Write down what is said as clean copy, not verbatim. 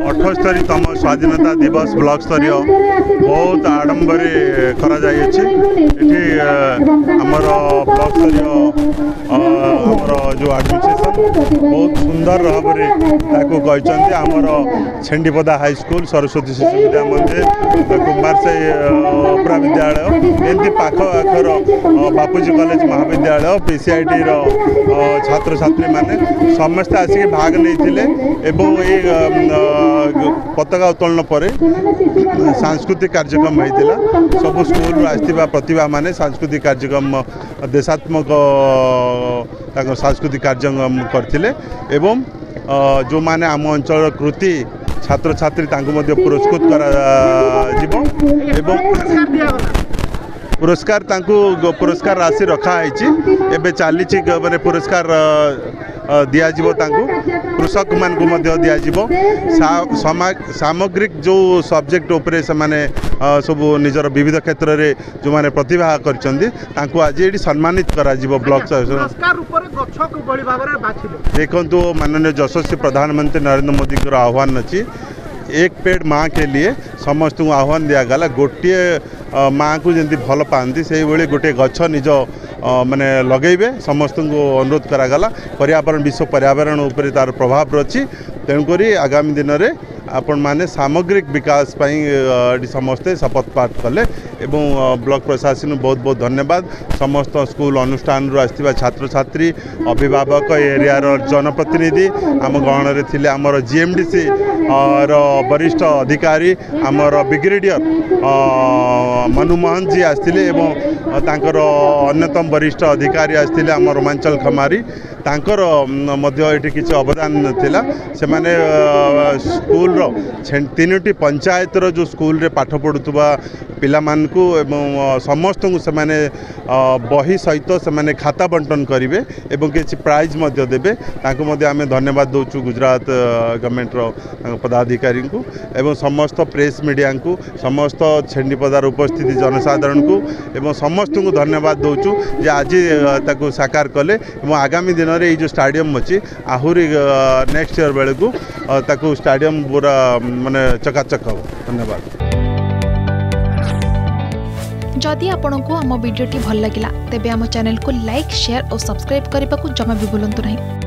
78तम स्वाधीनता दिवस ब्लॉक स्तरीय बहुत आडंबर करा जायछि। एठी हमर ब्लॉक स्तरीय हमर जो एडमिनिस्ट्रेशन बहुत सुंदर भाव में ताको कहते आमर छेंडीपदा हाई स्कूल सरस्वती शिशु विद्या मंदिर कुमार साई अपरा विद्यालय एमती पाख आखर बापूजी कॉलेज महाविद्यालय पीसीआईटी छात्र छात्री मैंने समस्ते आसिक भाग नहीं पताका उत्तोलन पर सांस्कृतिक कार्यक्रम होता सब स्कूल आसवा प्रतिभा माने सांस्कृतिक कार्यक्रम देशात्मक सांस्कृतिक कार्यक्रम करथिले एवं जो माने आम अंचल कृति छात्र छात्री पुरस्कृत कर पुरस्कार तांकु पुरस्कार राशि रखाई एवं चली मैंने पुरस्कार दिजाव कृषक मान को दिजाव सामग्रिक जो सब्जेक्ट उपरे सब निजर विविध क्षेत्र में जो मैंने प्रतिभा कर आज ये सम्मानित कर ब्लॉक देखो माननीय यशस्वी प्रधानमंत्री नरेंद्र मोदी आह्वान अच्छी एक पेड़ माँ के लिए समस्त आह्वान दिगला गोटे माँ को जमी भल पाती से गोटे गच निज माने लगेबे समस्त को अनुरोध करागला पर्यावरण विश्व पर्यावरण उपर तार प्रभाव रही तेणुकरी आगामी दिन में आपण माने सामग्रिक विकास पाई समस्ते शपथ पाठ कले एवं ब्लॉक प्रशासन बहुत बहुत धन्यवाद समस्त स्कूल अनुष्ठान आसवा छात्र छात्री अभिभावक एरियार जनप्रतिनिधि आम गण में थे आमर जीएमडीसी वरिष्ठ अधिकारी आमर ब्रिगेडियर मनुमोहन जी आसते अन्यतम वरिष्ठ अधिकारी आसते आम रोमांचल खमारी तांकर कि अवदान थिला से माने स्कूल तीनोटी पंचायत रो जो स्कूल रे पाठ पढ़ुवा पिला मानकु समस्त से माने बही सहित से माने खाता बंटन करेंगे और किसी प्राइज देवे आम धन्यवाद दौचु गुजरात गवर्नमेंट रो पदाधिकारी को एवं समस्त प्रेस मीडिया को समस्त छेंडीपदार उपस्थित जनसाधारण को एवं समस्त को धन्यवाद दौचु जे आज ताको साकार कले आगामी दिन में ये जो स्टाडियम अच्छी आहुरी नेक्स्ट ईयर बेल को ताको स्टाडियम पूरा माने चकाचक हो। धन्यवाद। जदि आपंक आम भिड्टे भल लगा तेब आम चैनल को लाइक शेयर और सब्सक्राइब करने को जमा भी भूलु ना।